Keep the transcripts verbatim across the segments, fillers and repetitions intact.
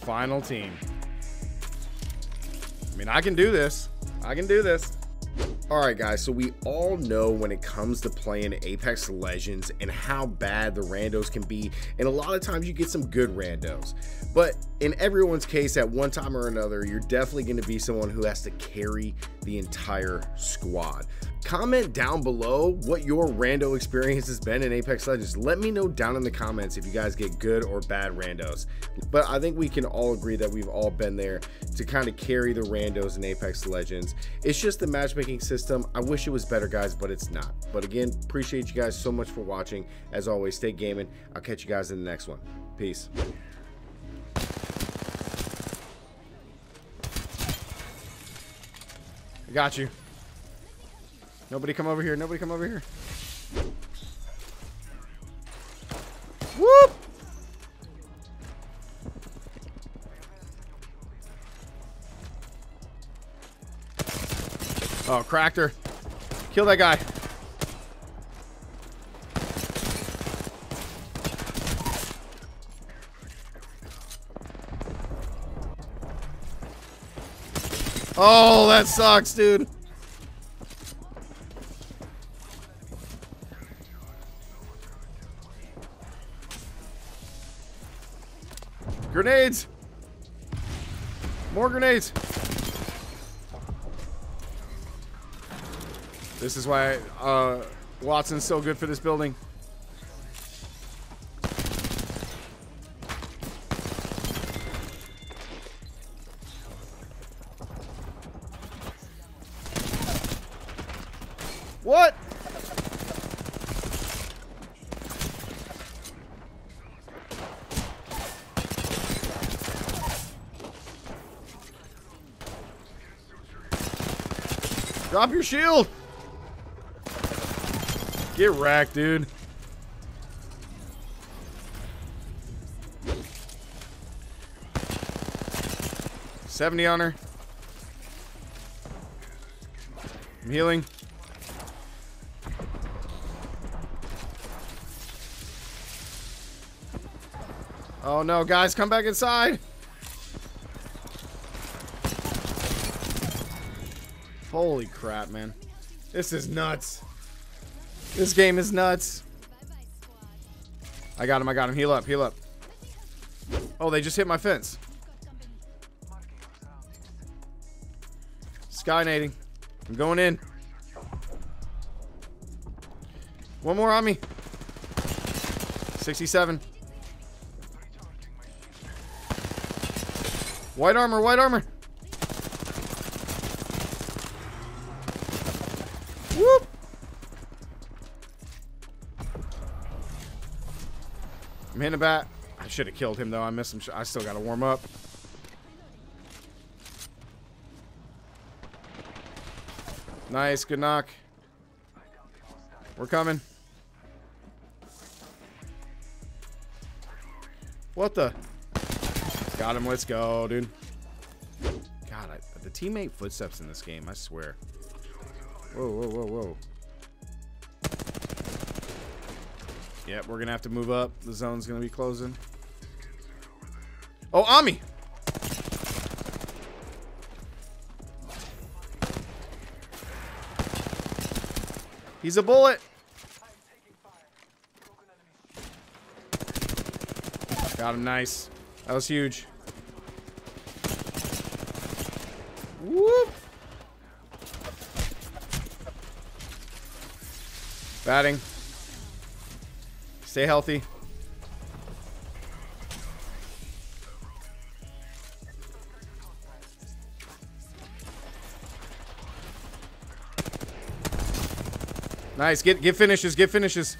final team. I mean, I can do this. I can do this. Alright guys, so we all know when it comes to playing Apex Legends and how bad the randos can be, and a lot of times you get some good randos, but in everyone's case at one time or another, you're definitely going to be someone who has to carry the entire squad. Comment down below what your rando experience has been in Apex Legends. Let me know down in the comments if you guys get good or bad randos, but I think we can all agree that we've all been there to kind of carry the randos in Apex Legends. It's just the matchmaking system. System. I wish it was better, guys, but it's not. But again, appreciate you guys so much for watching. As always, stay gaming. I'll catch you guys in the next one. Peace. I got you. Nobody come over here. Nobody come over here. Whoop! Oh, cracked her. Kill that guy. Oh, that sucks, dude. Grenades. More grenades. This is why uh, Wattson's so good for this building. What? Drop your shield. Get wrecked, dude. seventy on her. I'm healing. Oh no, guys, come back inside. Holy crap, man. This is nuts. This game is nuts. I got him, I got him. Heal up, heal up. Oh, they just hit my fence. Skynading. I'm going in. One more on me. sixty-seven. White armor, white armor. Whoop. I'm hitting a bat. I should have killed him though. I missed him. I still got to warm up. Nice. Good knock. We're coming. What the? Got him. Let's go, dude. God, I, the teammate footsteps in this game, I swear. Whoa, whoa, whoa, whoa. Yep, we're gonna have to move up. The zone's gonna be closing. Oh, on me! He's a bullet! Got him, nice. That was huge. Whoop! Batting. Stay healthy. Nice. Get get finishes. Get finishes.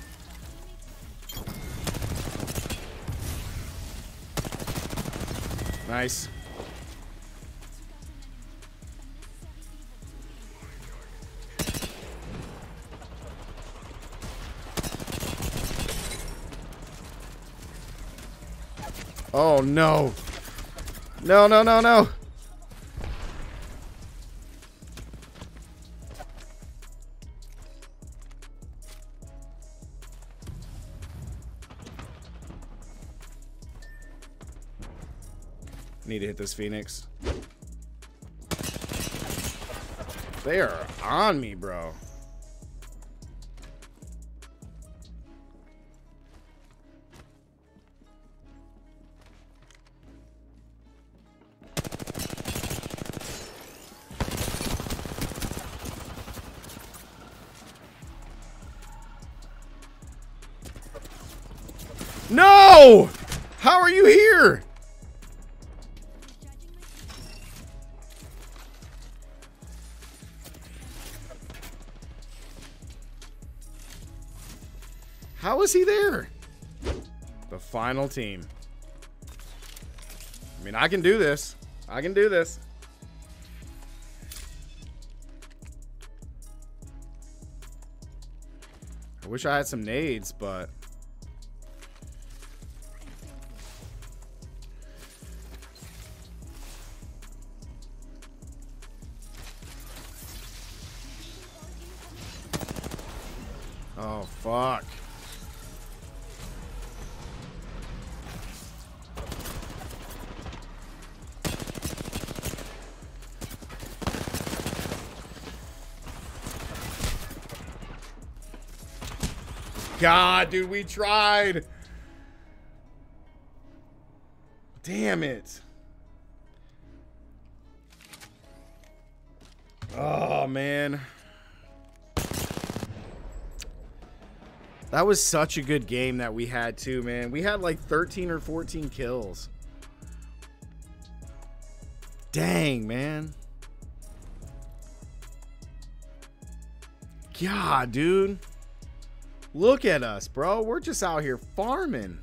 Nice. Oh no. No, no, no, no. Need to hit this Phoenix. They are on me, bro. No! How are you here? How is he there? The final team. I mean, I can do this. I can do this. I wish I had some nades, but... Oh, fuck. God, dude, we tried. Damn it. Oh, man. That was such a good game that we had, too, man. We had like thirteen or fourteen kills. Dang, man. God, dude. Look at us, bro. We're just out here farming.